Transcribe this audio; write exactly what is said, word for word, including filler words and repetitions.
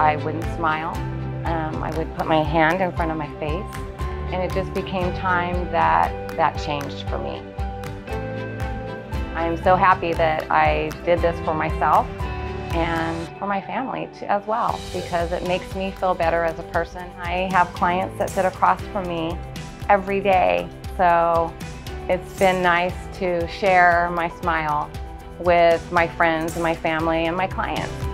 I wouldn't smile. Um, I would put my hand in front of my face, and it just became time that that changed for me. I'm so happy that I did this for myself and for my family too, as well, because it makes me feel better as a person. I have clients that sit across from me every day, so it's been nice to share my smile with my friends and my family and my clients.